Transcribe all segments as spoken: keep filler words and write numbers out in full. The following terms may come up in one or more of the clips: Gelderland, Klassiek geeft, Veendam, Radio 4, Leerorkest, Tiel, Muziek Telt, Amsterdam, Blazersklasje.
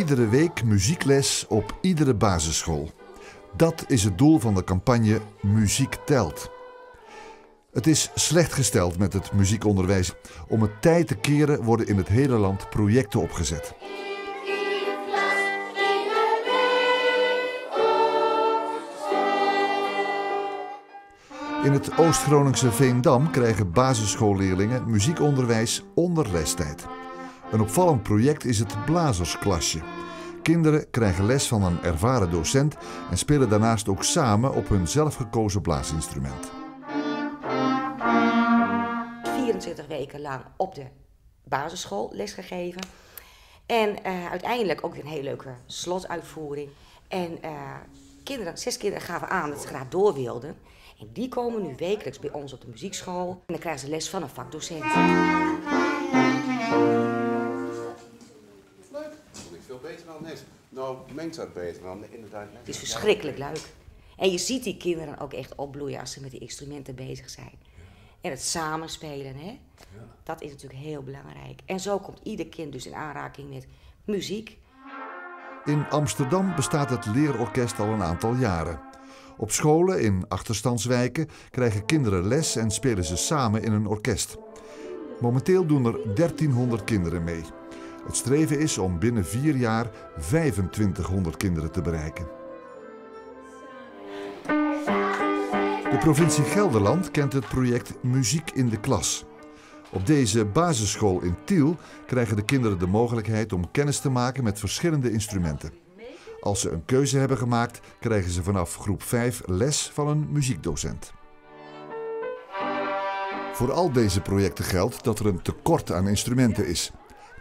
iedere week muziekles op iedere basisschool. Dat is het doel van de campagne Muziek Telt. Het is slecht gesteld met het muziekonderwijs. Om het tij te keren worden in het hele land projecten opgezet. In het Oost-Groningse Veendam krijgen basisschoolleerlingen muziekonderwijs onder lestijd. Een opvallend project is het Blazersklasje. Kinderen krijgen les van een ervaren docent en spelen daarnaast ook samen op hun zelfgekozen blaasinstrument. vierentwintig weken lang op de basisschool lesgegeven. En uh, uiteindelijk ook weer een hele leuke slotuitvoering. En uh, kinderen, zes kinderen gaven aan dat ze graag door wilden. En die komen nu wekelijks bij ons op de muziekschool. En dan krijgen ze les van een vakdocent. Nou, mengt dat beter dan inderdaad. Het is verschrikkelijk leuk. En je ziet die kinderen ook echt opbloeien als ze met die instrumenten bezig zijn. En het samenspelen, hè? Ja. Dat is natuurlijk heel belangrijk. En zo komt ieder kind dus in aanraking met muziek. In Amsterdam bestaat het leerorkest al een aantal jaren. Op scholen in achterstandswijken krijgen kinderen les en spelen ze samen in een orkest. Momenteel doen er dertienhonderd kinderen mee. Het streven is om binnen vier jaar vijfentwintighonderd kinderen te bereiken. De provincie Gelderland kent het project Muziek in de Klas. Op deze basisschool in Tiel krijgen de kinderen de mogelijkheid om kennis te maken met verschillende instrumenten. Als ze een keuze hebben gemaakt, krijgen ze vanaf groep vijf les van een muziekdocent. Voor al deze projecten geldt dat er een tekort aan instrumenten is.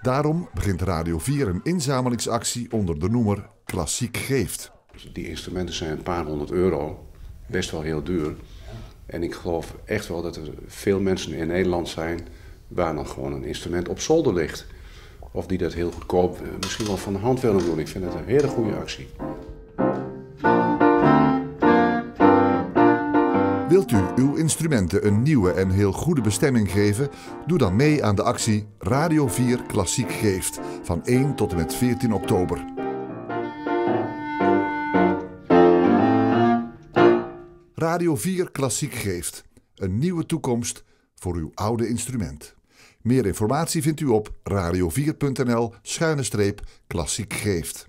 Daarom begint Radio vier een inzamelingsactie onder de noemer Klassiek Geeft. Die instrumenten zijn een paar honderd euro, best wel heel duur. En ik geloof echt wel dat er veel mensen in Nederland zijn waar nog gewoon een instrument op zolder ligt. Of die dat heel goedkoop misschien wel van de hand willen doen. Ik vind het een hele goede actie. Wilt u uw instrumenten een nieuwe en heel goede bestemming geven? Doe dan mee aan de actie Radio vier Klassiek Geeft van één tot en met veertien oktober. Radio vier Klassiek Geeft. Een nieuwe toekomst voor uw oude instrument. Meer informatie vindt u op radio vier punt n l slash klassiekgeeft.